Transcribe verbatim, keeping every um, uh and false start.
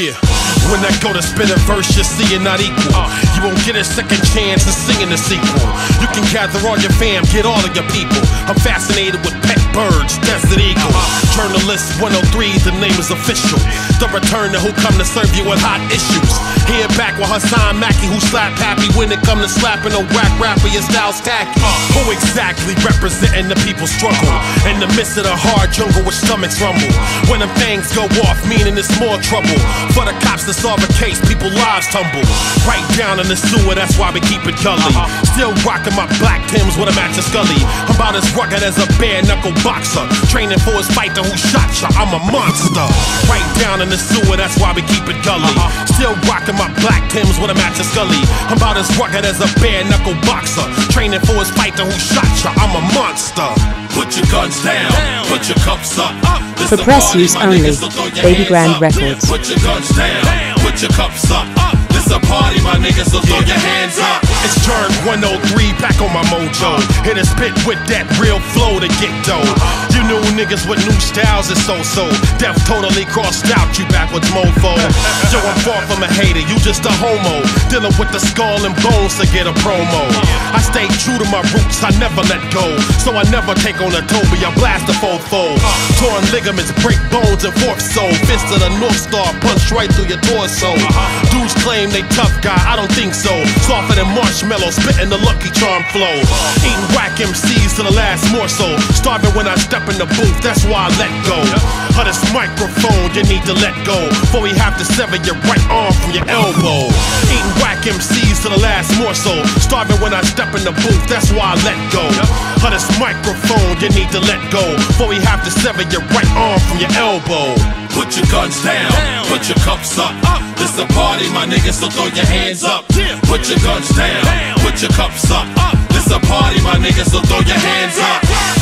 Yeah, when I go to spin a verse, you're seeing not equal. uh, You won't get a second chance at singing the sequel. You can gather all your fam, get all of your people. I'm fascinated with pet birds, desert eagle. Journalist one oh three, the name is official. The return to who come to serve you with hot issues. Here back with Hassan Macky, who slap happy when it come to slapping a whack rapper, your style's tacky. Who exactly representing the people's struggle in the midst of the hard jungle with stomachs rumble? When them things go off, meaning it's more trouble for the cops to solve a case, people lives tumble right down in the sewer. That's why we keep it gully. Still rocking my black Tims with a match of Scully. I'm about as rugged as a bare knuckle boxer, training for his fight to who shot ya. I'm a monster. Right down in the sewer. That's why we keep it gully. Still rocking my black Tims with a match of Scully. I'm about as rugged as a bare knuckle boxer, training for his fight to who shot ya. I'm a monster. Put your guns down. Put your cups up. For press use only. Baby Grand Records. Put your guns down. Put your cups up, up. This a party, my niggas, so throw your hands up. It's Journalist one oh three, back on my mojo. Hit a spit with that real flow to get dough. You new niggas with new styles is so-so. Death totally crossed out, you backwards mofo. Yo, I'm far from a hater, you just a homo. Dealing with the skull and bones to get a promo. I stay true to my roots, I never let go. So I never take on a Toby, I blast a fofo. Torn ligaments, break bones, and fourth soul. Fist of the North Star, punch right through your torso. Uh-huh. Dudes claim they tough guy, I don't think so. Softer than marshmallow, spitting the Lucky Charm flow. Uh-huh. Eating whack M Cs to the last morsel. Starving when I step in the booth, that's why I let go. Uh-huh. Of this microphone, you need to let go. Before we have to sever your right arm from your elbow. Uh-huh. Eating whack M Cs to the last morsel. Starving when I step in the booth, that's why I let go. Uh-huh. Of this microphone, you need to let go. Before we have to sever your right arm from your elbow. Put your guns down, down. Put your cups up. up. This a party, my niggas, so throw your hands up. Put your guns down, put your cups up. This a party, my niggas, so throw your hands up.